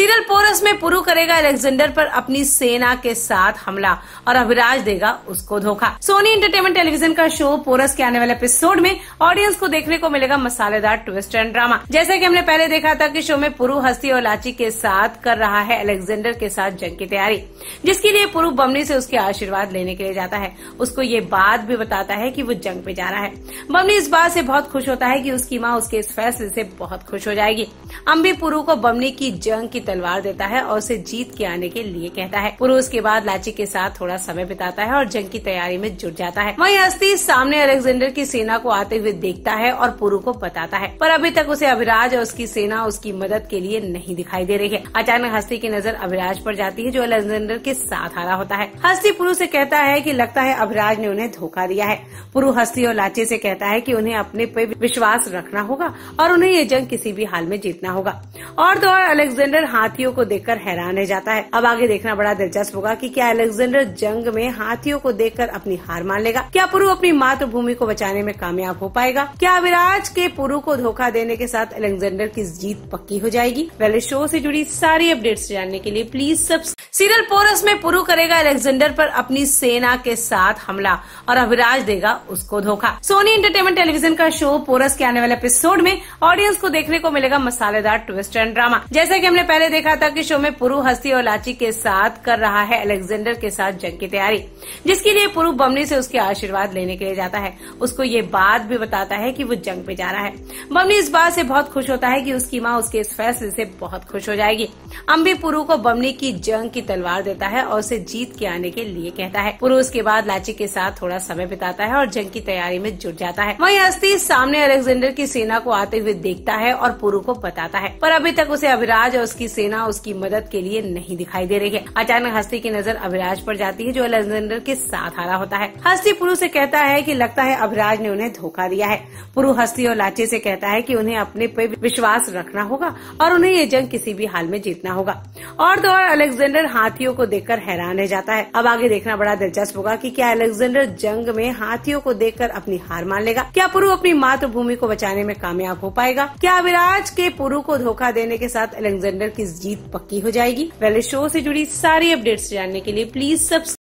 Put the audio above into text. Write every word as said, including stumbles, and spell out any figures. Serial porous में पुरु करेगा Alexander पर अपनी सेना के साथ हमला और अभिराज देगा उसको धोखा। सोनी एंटरटेनमेंट टेलीविजन का शो पोरस के आने वाले एपिसोड में ऑडियंस को देखने को मिलेगा मसालेदार ट्विस्ट एंड ड्रामा। जैसे कि हमने पहले देखा था कि शो में पुरु हस्ती और लाची के साथ कर रहा है अलेक्जेंडर के साथ जंग की तैयारी, जिसके लिए पुरु बमनी से उसके आशीर्वाद लेने के लिए जाता है। उसको ये बात भी बताता है कि वो जंग पे जा रहा है। बमनी इस बात से बहुत खुश होता है कि उसकी माँ उसके इस फैसले से बहुत खुश हो जाएगी। अम्बी पुरु को बमनी की जंग की तलवार देता है और उसे जीत के आने के लिए कहता है। पुरु उसके बाद लाची के साथ थोड़ा समय बिताता है और जंग की तैयारी में जुट जाता है। वहीं हस्ती सामने अलेक्जेंडर की सेना को आते हुए देखता है और पुरु को बताता है, पर अभी तक उसे अभिराज और उसकी सेना उसकी मदद के लिए नहीं दिखाई दे रही है। अचानक हस्ती की नजर अभिराज पर जाती है जो अलेक्जेंडर के साथ आ रहा होता है। हस्ती पुरु से कहता है कि लगता है अभिराज ने उन्हें धोखा दिया है। पुरु हस्ती और लाची से कहता है कि उन्हें अपने पे विश्वास रखना होगा और उन्हें ये जंग किसी भी हाल में जीतना होगा। और तो और अलेक्जेंडर हाथियों को देखकर हैरान रह जाता है। अब आगे देखना बड़ा दिलचस्प होगा कि क्या अलेक्जेंडर जंग में हाथियों को देखकर अपनी हार मान लेगा, क्या पुरु अपनी मातृभूमि को बचाने में कामयाब हो पाएगा, क्या अभिराज के पुरु को धोखा देने के साथ अलेक्जेंडर की जीत पक्की हो जाएगी। पहले शो से जुड़ी सारी अपडेट्स जानने के लिए प्लीज सब्सक्राइब। सीरियल पोरस में पुरु करेगा अलेक्जेंडर पर अपनी सेना के साथ हमला और अभिराज देगा उसको धोखा। सोनी एंटरटेनमेंट टेलीविजन का शो पोरस के आने वाले एपिसोड में ऑडियंस को देखने को मिलेगा मसालेदार ट्विस्ट एंड ड्रामा। जैसा कि हमने पहले देखा था कि शो में पुरु हस्ती और लाची के साथ कर रहा है अलेक्जेंडर के साथ जंग की तैयारी, जिसके लिए पुरु बमनी से उसके आशीर्वाद लेने के लिए जाता है। उसको ये बात भी बताता है कि वो जंग पे जा रहा है। बमनी इस बात से बहुत खुश होता है कि उसकी माँ उसके इस फैसले से बहुत खुश हो जाएगी। अम्बी पुरु को बमनी की जंग की तलवार देता है और उसे जीत के आने के लिए कहता है। पुरु उसके बाद लाची के साथ थोड़ा समय बिताता है और जंग की तैयारी में जुट जाता है। वहीं हस्ती सामने अलेक्जेंडर की सेना को आते हुए देखता है और पुरु को बताता है, पर अभी तक उसे अभिराज और उसकी सेना उसकी मदद के लिए नहीं दिखाई दे रही है। अचानक हस्ती की नजर अभिराज पर जाती है जो अलेक्जेंडर के साथ आ रहा होता है। हस्ती पुरु से कहता है कि लगता है अभिराज ने उन्हें धोखा दिया है। पुरु हस्ती और लाची से कहता है कि उन्हें अपने पे विश्वास रखना होगा और उन्हें ये जंग किसी भी हाल में जीतना होगा। और तो और अलेक्जेंडर हाथियों को देखकर हैरान रह जाता है। अब आगे देखना बड़ा दिलचस्प होगा कि क्या अलेक्जेंडर जंग में हाथियों को देखकर अपनी हार मान लेगा, क्या पुरु अपनी मातृभूमि को बचाने में कामयाब हो पाएगा, क्या अभिराज के पुरु को धोखा देने के साथ अलेक्जेंडर की जीत पक्की हो जाएगी। पहले शो से जुड़ी सारी अपडेट्स जानने के लिए प्लीज सब्सक्राइब।